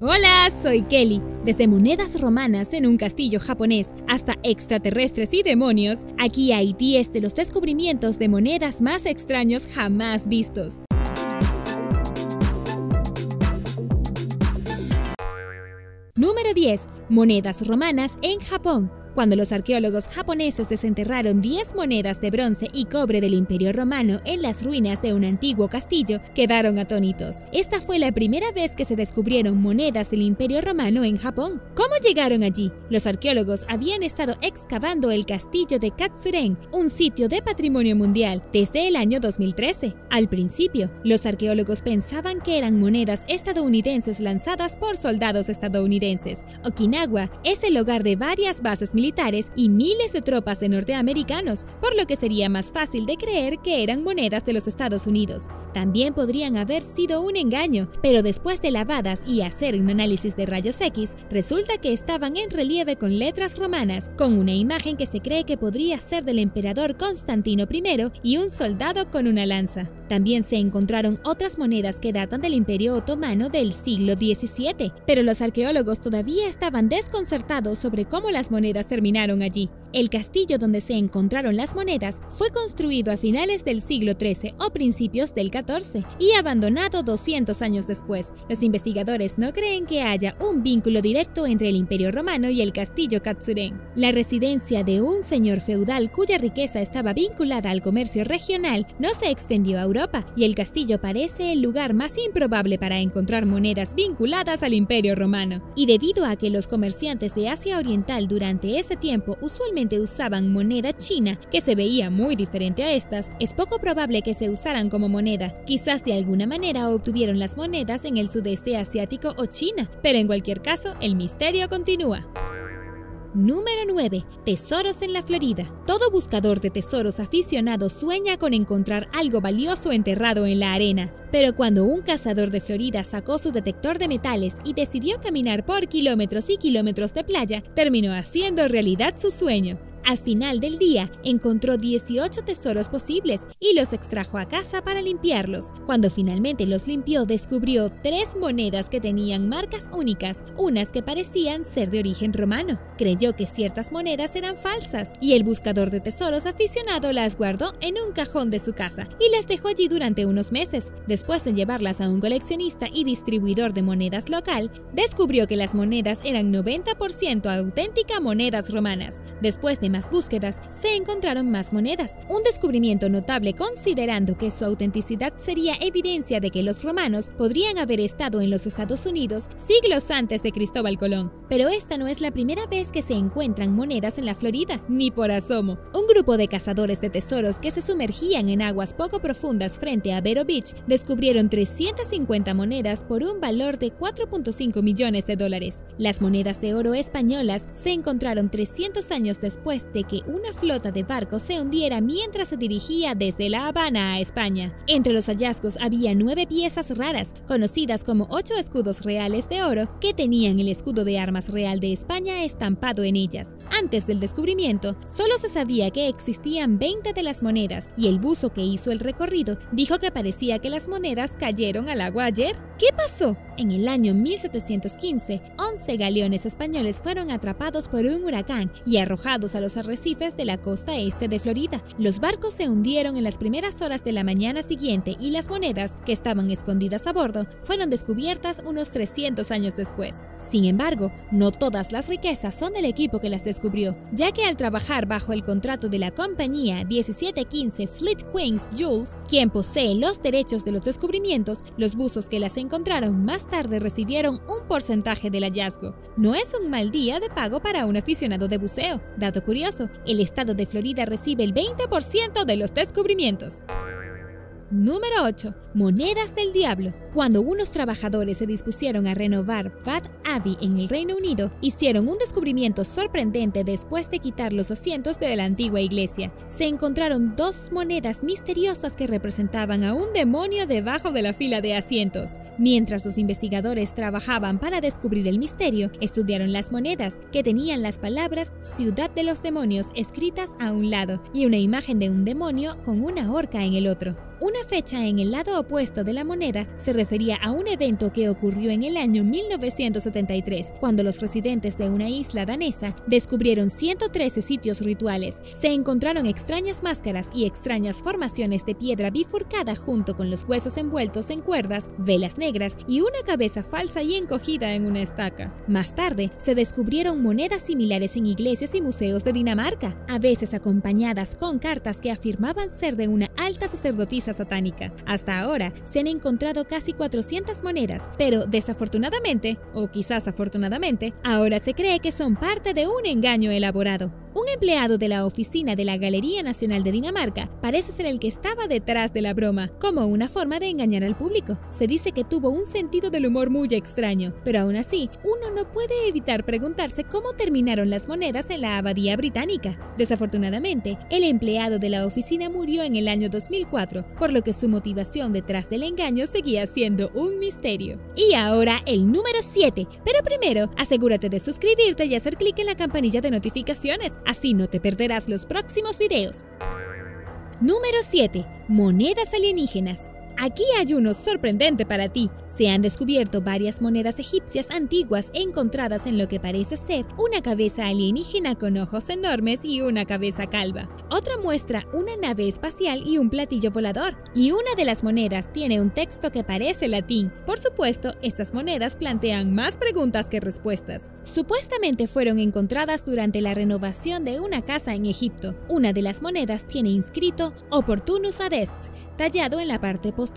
Hola, soy Kelly. Desde monedas romanas en un castillo japonés hasta extraterrestres y demonios, aquí hay 10 de los descubrimientos de monedas más extraños jamás vistos. Número 10. Monedas romanas en Japón. Cuando los arqueólogos japoneses desenterraron 10 monedas de bronce y cobre del Imperio Romano en las ruinas de un antiguo castillo, quedaron atónitos. Esta fue la primera vez que se descubrieron monedas del Imperio Romano en Japón. ¿Cómo llegaron allí? Los arqueólogos habían estado excavando el castillo de Katsuren, un sitio de patrimonio mundial, desde el año 2013. Al principio, los arqueólogos pensaban que eran monedas estadounidenses lanzadas por soldados estadounidenses. Okinawa es el hogar de varias bases militares y miles de tropas de norteamericanos, por lo que sería más fácil de creer que eran monedas de los Estados Unidos. También podrían haber sido un engaño, pero después de lavadas y hacer un análisis de rayos X, resulta que estaban en relieve con letras romanas, con una imagen que se cree que podría ser del emperador Constantino I y un soldado con una lanza. También se encontraron otras monedas que datan del Imperio Otomano del siglo XVII, pero los arqueólogos todavía estaban desconcertados sobre cómo las monedas terminaron allí. El castillo donde se encontraron las monedas fue construido a finales del siglo XIII o principios del XIV y abandonado 200 años después. Los investigadores no creen que haya un vínculo directo entre el Imperio Romano y el castillo Katsuren. La residencia de un señor feudal cuya riqueza estaba vinculada al comercio regional no se extendió a Europa y el castillo parece el lugar más improbable para encontrar monedas vinculadas al Imperio Romano. Y debido a que los comerciantes de Asia Oriental durante ese tiempo usualmente usaban moneda china, que se veía muy diferente a estas, es poco probable que se usaran como moneda. Quizás de alguna manera obtuvieron las monedas en el sudeste asiático o China, pero en cualquier caso, el misterio continúa. Número 9. Tesoros en la Florida. Todo buscador de tesoros aficionado sueña con encontrar algo valioso enterrado en la arena. Pero cuando un cazador de Florida sacó su detector de metales y decidió caminar por kilómetros y kilómetros de playa, terminó haciendo realidad su sueño. Al final del día, encontró 18 tesoros posibles y los extrajo a casa para limpiarlos. Cuando finalmente los limpió, descubrió 3 monedas que tenían marcas únicas, unas que parecían ser de origen romano. Creyó que ciertas monedas eran falsas y el buscador de tesoros aficionado las guardó en un cajón de su casa y las dejó allí durante unos meses. Después de llevarlas a un coleccionista y distribuidor de monedas local, descubrió que las monedas eran 90% auténticas monedas romanas. Después de más búsquedas, se encontraron más monedas, un descubrimiento notable considerando que su autenticidad sería evidencia de que los romanos podrían haber estado en los Estados Unidos siglos antes de Cristóbal Colón. Pero esta no es la primera vez que se encuentran monedas en la Florida, ni por asomo. Un grupo de cazadores de tesoros que se sumergían en aguas poco profundas frente a Vero Beach descubrieron 350 monedas por un valor de 4.5 millones de dólares. Las monedas de oro españolas se encontraron 300 años después de que una flota de barcos se hundiera mientras se dirigía desde La Habana a España. Entre los hallazgos había 9 piezas raras, conocidas como 8 escudos reales de oro, que tenían el escudo de armas real de España estampado en ellas. Antes del descubrimiento, solo se sabía que existían 20 de las monedas, y el buzo que hizo el recorrido dijo que parecía que las monedas cayeron al agua ayer. ¿Qué pasó? En el año 1715, 11 galeones españoles fueron atrapados por un huracán y arrojados a los arrecifes de la costa este de Florida. Los barcos se hundieron en las primeras horas de la mañana siguiente y las monedas, que estaban escondidas a bordo, fueron descubiertas unos 300 años después. Sin embargo, no todas las riquezas son del equipo que las descubrió, ya que al trabajar bajo el contrato de la compañía 1715 Fleet Queens Jules, quien posee los derechos de los descubrimientos, los buzos que las encontraron más tarde recibieron un porcentaje del hallazgo. No es un mal día de pago para un aficionado de buceo. Dato curioso, el estado de Florida recibe el 20% de los descubrimientos. Número 8. Monedas del diablo. Cuando unos trabajadores se dispusieron a renovar Bath Abbey en el Reino Unido, hicieron un descubrimiento sorprendente después de quitar los asientos de la antigua iglesia. Se encontraron 2 monedas misteriosas que representaban a un demonio debajo de la fila de asientos. Mientras los investigadores trabajaban para descubrir el misterio, estudiaron las monedas, que tenían las palabras Ciudad de los Demonios escritas a un lado y una imagen de un demonio con una horca en el otro. Una fecha en el lado opuesto de la moneda se refería a un evento que ocurrió en el año 1973, cuando los residentes de una isla danesa descubrieron 113 sitios rituales. Se encontraron extrañas máscaras y extrañas formaciones de piedra bifurcada junto con los huesos envueltos en cuerdas, velas negras y una cabeza falsa y encogida en una estaca. Más tarde, se descubrieron monedas similares en iglesias y museos de Dinamarca, a veces acompañadas con cartas que afirmaban ser de una alta sacerdotisa satánica. Hasta ahora, se han encontrado casi 400 monedas, pero desafortunadamente, o quizás afortunadamente, ahora se cree que son parte de un engaño elaborado. Un empleado de la oficina de la Galería Nacional de Dinamarca parece ser el que estaba detrás de la broma, como una forma de engañar al público. Se dice que tuvo un sentido del humor muy extraño, pero aún así, uno no puede evitar preguntarse cómo terminaron las monedas en la abadía británica. Desafortunadamente, el empleado de la oficina murió en el año 2004, por lo que su motivación detrás del engaño seguía siendo un misterio. Y ahora el número 7, pero primero, asegúrate de suscribirte y hacer clic en la campanilla de notificaciones. Así no te perderás los próximos videos. Número 7. Monedas alienígenas. Aquí hay uno sorprendente para ti. Se han descubierto varias monedas egipcias antiguas encontradas en lo que parece ser una cabeza alienígena con ojos enormes y una cabeza calva. Otra muestra una nave espacial y un platillo volador. Y una de las monedas tiene un texto que parece latín. Por supuesto, estas monedas plantean más preguntas que respuestas. Supuestamente fueron encontradas durante la renovación de una casa en Egipto. Una de las monedas tiene inscrito Opportunus Adest, tallado en la parte posterior,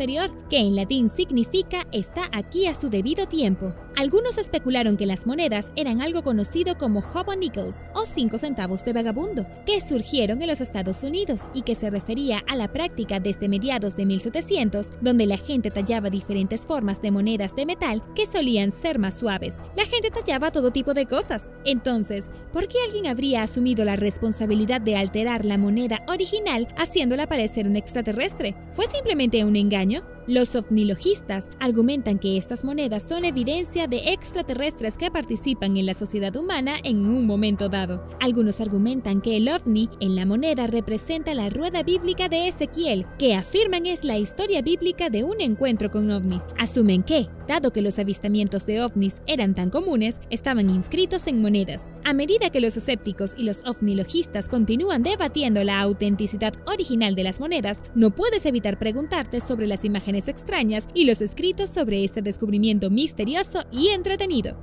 que en latín significa «está aquí a su debido tiempo». Algunos especularon que las monedas eran algo conocido como Hobbonickels o 5 centavos de vagabundo, que surgieron en los Estados Unidos y que se refería a la práctica desde mediados de 1700, donde la gente tallaba diferentes formas de monedas de metal que solían ser más suaves. La gente tallaba todo tipo de cosas. Entonces, ¿por qué alguien habría asumido la responsabilidad de alterar la moneda original haciéndola parecer un extraterrestre? ¿Fue simplemente un engaño? Los ofnilogistas argumentan que estas monedas son evidencia de extraterrestres que participan en la sociedad humana en un momento dado. Algunos argumentan que el ovni en la moneda representa la rueda bíblica de Ezequiel, que afirman es la historia bíblica de un encuentro con ovnis. Asumen que, dado que los avistamientos de ovnis eran tan comunes, estaban inscritos en monedas. A medida que los escépticos y los ofnilogistas continúan debatiendo la autenticidad original de las monedas, no puedes evitar preguntarte sobre las imágenes extrañas y los escritos sobre este descubrimiento misterioso y entretenido.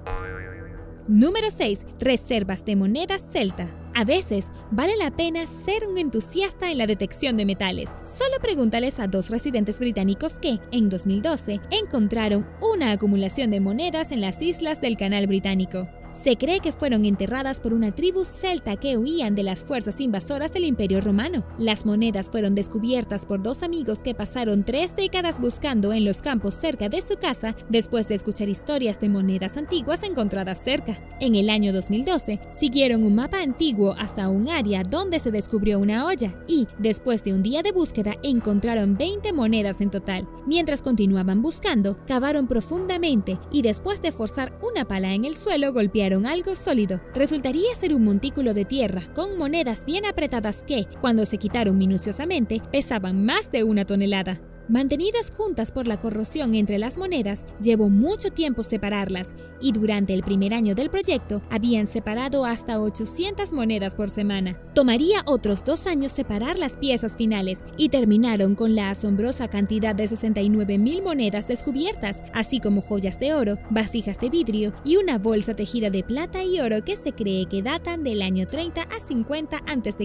Número 6. Reservas de moneda celta. A veces, vale la pena ser un entusiasta en la detección de metales. Solo pregúntales a dos residentes británicos que, en 2012, encontraron una acumulación de monedas en las islas del Canal Británico. Se cree que fueron enterradas por una tribu celta que huían de las fuerzas invasoras del Imperio Romano. Las monedas fueron descubiertas por dos amigos que pasaron 3 décadas buscando en los campos cerca de su casa después de escuchar historias de monedas antiguas encontradas cerca. En el año 2012, siguieron un mapa antiguo hasta un área donde se descubrió una olla y, después de un día de búsqueda, encontraron 20 monedas en total. Mientras continuaban buscando, cavaron profundamente y después de forzar una pala en el suelo, golpearon algo sólido. Resultaría ser un montículo de tierra con monedas bien apretadas que, cuando se quitaron minuciosamente, pesaban más de 1 tonelada. Mantenidas juntas por la corrosión entre las monedas, llevó mucho tiempo separarlas y durante el primer año del proyecto habían separado hasta 800 monedas por semana. Tomaría otros 2 años separar las piezas finales y terminaron con la asombrosa cantidad de 69.000 monedas descubiertas, así como joyas de oro, vasijas de vidrio y una bolsa tejida de plata y oro que se cree que datan del año 30 a 50 a.C.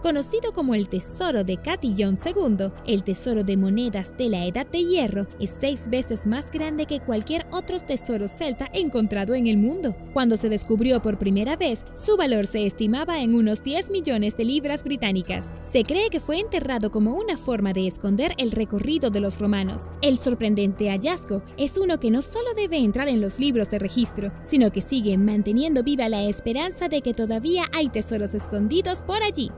Conocido como el tesoro de Catillon II, el tesoro de monedas de la Edad de Hierro es 6 veces más grande que cualquier otro tesoro celta encontrado en el mundo. Cuando se descubrió por primera vez, su valor se estimaba en unos 10 millones de libras británicas. Se cree que fue enterrado como una forma de esconder el recorrido de los romanos. El sorprendente hallazgo es uno que no solo debe entrar en los libros de registro, sino que sigue manteniendo viva la esperanza de que todavía hay tesoros escondidos por allí.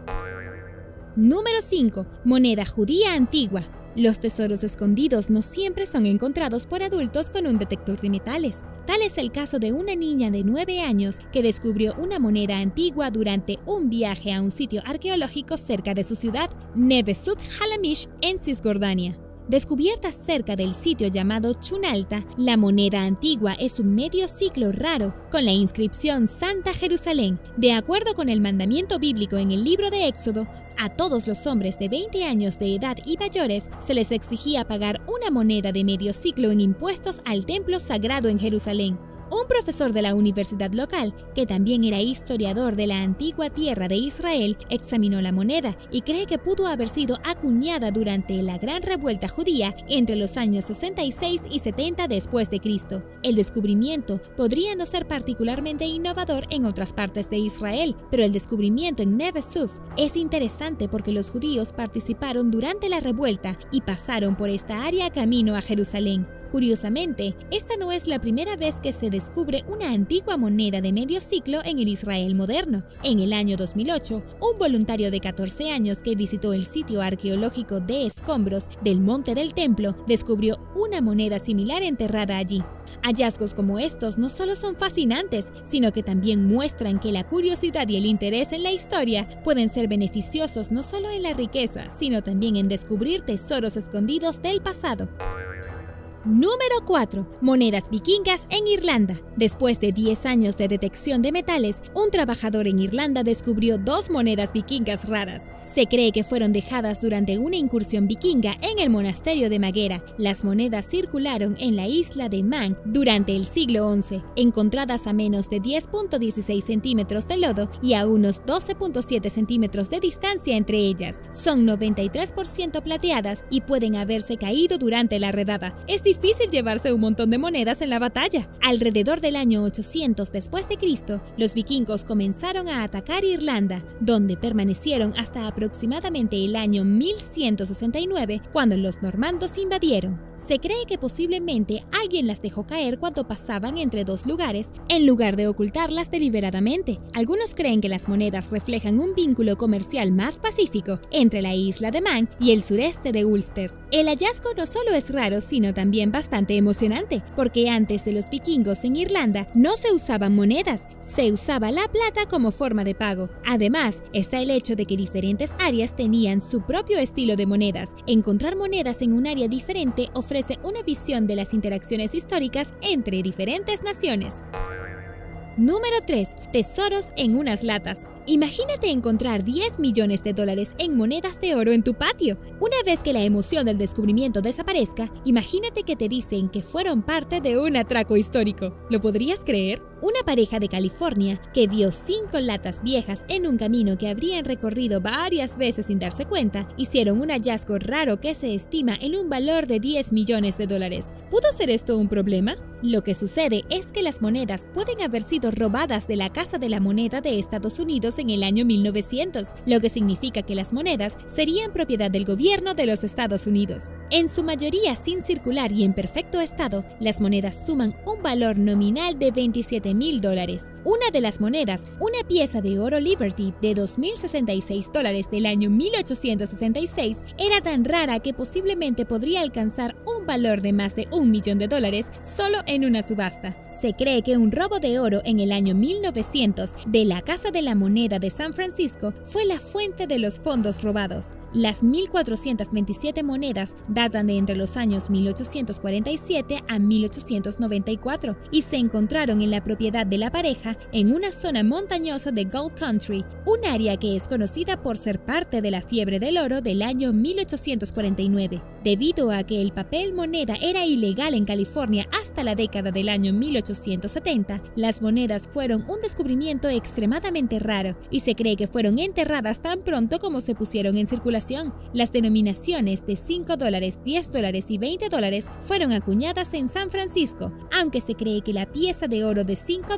Número 5. Moneda judía antigua. Los tesoros escondidos no siempre son encontrados por adultos con un detector de metales. Tal es el caso de una niña de 9 años que descubrió una moneda antigua durante un viaje a un sitio arqueológico cerca de su ciudad, Neve Sud Halamish, en Cisjordania. Descubierta cerca del sitio llamado Chunalta, la moneda antigua es un medio ciclo raro con la inscripción Santa Jerusalén. De acuerdo con el mandamiento bíblico en el libro de Éxodo, a todos los hombres de 20 años de edad y mayores se les exigía pagar una moneda de medio ciclo en impuestos al templo sagrado en Jerusalén. Un profesor de la universidad local, que también era historiador de la antigua tierra de Israel, examinó la moneda y cree que pudo haber sido acuñada durante la Gran Revuelta Judía entre los años 66 y 70 después de Cristo. El descubrimiento podría no ser particularmente innovador en otras partes de Israel, pero el descubrimiento en Neve Suf es interesante porque los judíos participaron durante la revuelta y pasaron por esta área camino a Jerusalén. Curiosamente, esta no es la primera vez que se descubre una antigua moneda de medio ciclo en el Israel moderno. En el año 2008, un voluntario de 14 años que visitó el sitio arqueológico de escombros del Monte del Templo descubrió una moneda similar enterrada allí. Hallazgos como estos no solo son fascinantes, sino que también muestran que la curiosidad y el interés en la historia pueden ser beneficiosos no solo en la riqueza, sino también en descubrir tesoros escondidos del pasado. Número 4. Monedas vikingas en Irlanda. Después de 10 años de detección de metales, un trabajador en Irlanda descubrió 2 monedas vikingas raras. Se cree que fueron dejadas durante una incursión vikinga en el monasterio de Maghera. Las monedas circularon en la isla de Man durante el siglo XI, encontradas a menos de 10.16 centímetros de lodo y a unos 12.7 centímetros de distancia entre ellas. Son 93% plateadas y pueden haberse caído durante la redada. Es difícil llevarse un montón de monedas en la batalla. Alrededor del año 800 después de Cristo, los vikingos comenzaron a atacar Irlanda, donde permanecieron hasta aproximadamente el año 1169, cuando los normandos invadieron. Se cree que posiblemente alguien las dejó caer cuando pasaban entre dos lugares, en lugar de ocultarlas deliberadamente. Algunos creen que las monedas reflejan un vínculo comercial más pacífico entre la isla de Man y el sureste de Ulster. El hallazgo no solo es raro, sino también bastante emocionante, porque antes de los vikingos en Irlanda no se usaban monedas, se usaba la plata como forma de pago. Además, está el hecho de que diferentes áreas tenían su propio estilo de monedas. Encontrar monedas en un área diferente ofrece una visión de las interacciones históricas entre diferentes naciones. Número 3. Tesoros en unas latas. Imagínate encontrar 10 millones de dólares en monedas de oro en tu patio. Una vez que la emoción del descubrimiento desaparezca, imagínate que te dicen que fueron parte de un atraco histórico. ¿Lo podrías creer? Una pareja de California que vio 5 latas viejas en un camino que habrían recorrido varias veces sin darse cuenta, hicieron un hallazgo raro que se estima en un valor de 10 millones de dólares. ¿Pudo ser esto un problema? Lo que sucede es que las monedas pueden haber sido robadas de la Casa de la Moneda de Estados Unidos en el año 1900, lo que significa que las monedas serían propiedad del gobierno de los Estados Unidos. En su mayoría sin circular y en perfecto estado, las monedas suman un valor nominal de $27.000. Una de las monedas, una pieza de oro Liberty de $2.066 del año 1866, era tan rara que posiblemente podría alcanzar un valor de más de $1.000.000 solo en una subasta. Se cree que un robo de oro en el año 1900 de la Casa de la Moneda de San Francisco fue la fuente de los fondos robados. Las 1.427 monedas datan de entre los años 1847 a 1894 y se encontraron en la propiedad de la pareja en una zona montañosa de Gold Country, un área que es conocida por ser parte de la fiebre del oro del año 1849. Debido a que el papel moneda era ilegal en California hasta la década del año 1870, las monedas fueron un descubrimiento extremadamente raro y se cree que fueron enterradas tan pronto como se pusieron en circulación. Las denominaciones de $5, $10 y $20 fueron acuñadas en San Francisco, aunque se cree que la pieza de oro de $5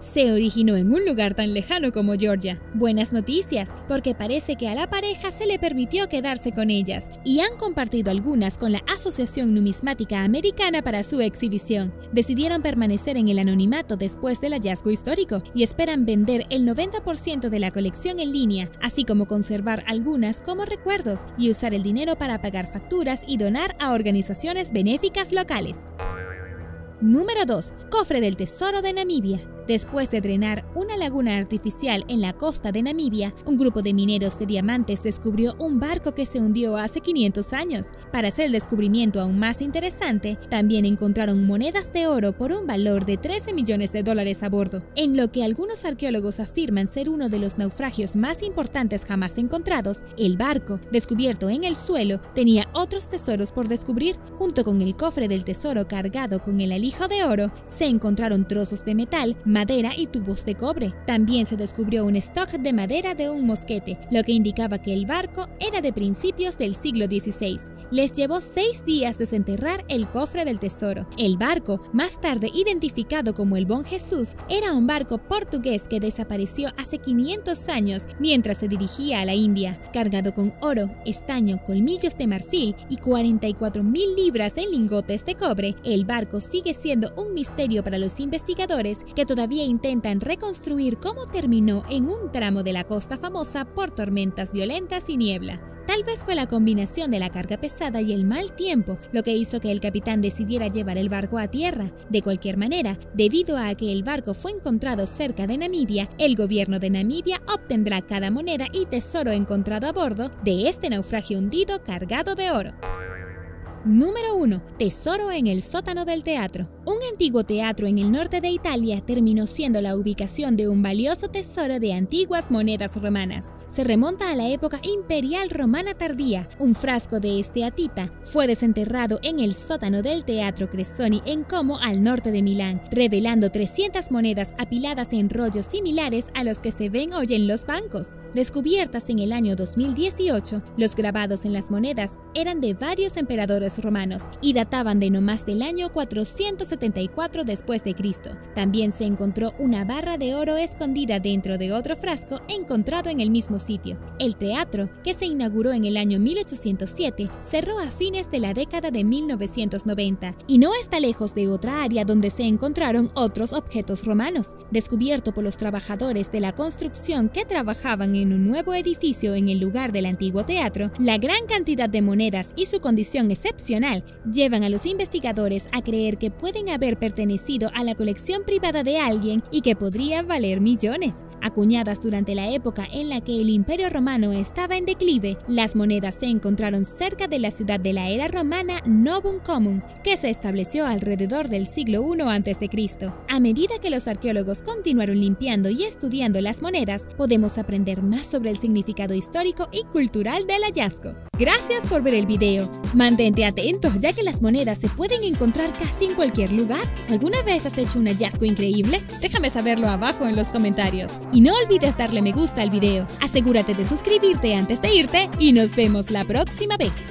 se originó en un lugar tan lejano como Georgia. Buenas noticias, porque parece que a la pareja se le permitió quedarse con ellas y han compartido algunas con la Asociación Numismática Americana para su exhibición. Decidieron permanecer en el anonimato después del hallazgo histórico y esperan vender el 90% 10% de la colección en línea, así como conservar algunas como recuerdos y usar el dinero para pagar facturas y donar a organizaciones benéficas locales. Número 2. Cofre del Tesoro de Namibia. Después de drenar una laguna artificial en la costa de Namibia, un grupo de mineros de diamantes descubrió un barco que se hundió hace 500 años. Para hacer el descubrimiento aún más interesante, también encontraron monedas de oro por un valor de $13 millones a bordo, en lo que algunos arqueólogos afirman ser uno de los naufragios más importantes jamás encontrados. El barco, descubierto en el suelo, tenía otros tesoros por descubrir. Junto con el cofre del tesoro cargado con el alijo de oro, se encontraron trozos de metal, madera y tubos de cobre. También se descubrió un stock de madera de un mosquete, lo que indicaba que el barco era de principios del siglo XVI. Les llevó 6 días desenterrar el cofre del tesoro. El barco, más tarde identificado como el Bon Jesús, era un barco portugués que desapareció hace 500 años mientras se dirigía a la India, cargado con oro, estaño, colmillos de marfil y 44.000 libras en lingotes de cobre. El barco sigue siendo un misterio para los investigadores, que todavía intentan reconstruir cómo terminó en un tramo de la costa famosa por tormentas violentas y niebla. Tal vez fue la combinación de la carga pesada y el mal tiempo lo que hizo que el capitán decidiera llevar el barco a tierra. De cualquier manera, debido a que el barco fue encontrado cerca de Namibia, el gobierno de Namibia obtendrá cada moneda y tesoro encontrado a bordo de este naufragio hundido cargado de oro. Número 1. Tesoro en el sótano del teatro. Un antiguo teatro en el norte de Italia terminó siendo la ubicación de un valioso tesoro de antiguas monedas romanas. Se remonta a la época imperial romana tardía. Un frasco de esteatita fue desenterrado en el sótano del teatro Cressoni en Como, al norte de Milán, revelando 300 monedas apiladas en rollos similares a los que se ven hoy en los bancos. Descubiertas en el año 2018, los grabados en las monedas eran de varios emperadores romanos y databan de no más del año 474 después de Cristo. También se encontró una barra de oro escondida dentro de otro frasco encontrado en el mismo sitio. El teatro, que se inauguró en el año 1807, cerró a fines de la década de 1990 y no está lejos de otra área donde se encontraron otros objetos romanos. Descubierto por los trabajadores de la construcción que trabajaban en un nuevo edificio en el lugar del antiguo teatro, la gran cantidad de monedas y su condición excepcional llevan a los investigadores a creer que pueden haber pertenecido a la colección privada de alguien y que podría valer millones. Acuñadas durante la época en la que el Imperio Romano estaba en declive, las monedas se encontraron cerca de la ciudad de la era romana Novum Comum, que se estableció alrededor del siglo I a.C. A medida que los arqueólogos continuaron limpiando y estudiando las monedas, podemos aprender más sobre el significado histórico y cultural del hallazgo. Gracias por ver el video. Mantente atentos, ya que las monedas se pueden encontrar casi en cualquier lugar. ¿Alguna vez has hecho un hallazgo increíble? Déjame saberlo abajo en los comentarios. Y no olvides darle me gusta al video. Asegúrate de suscribirte antes de irte y nos vemos la próxima vez.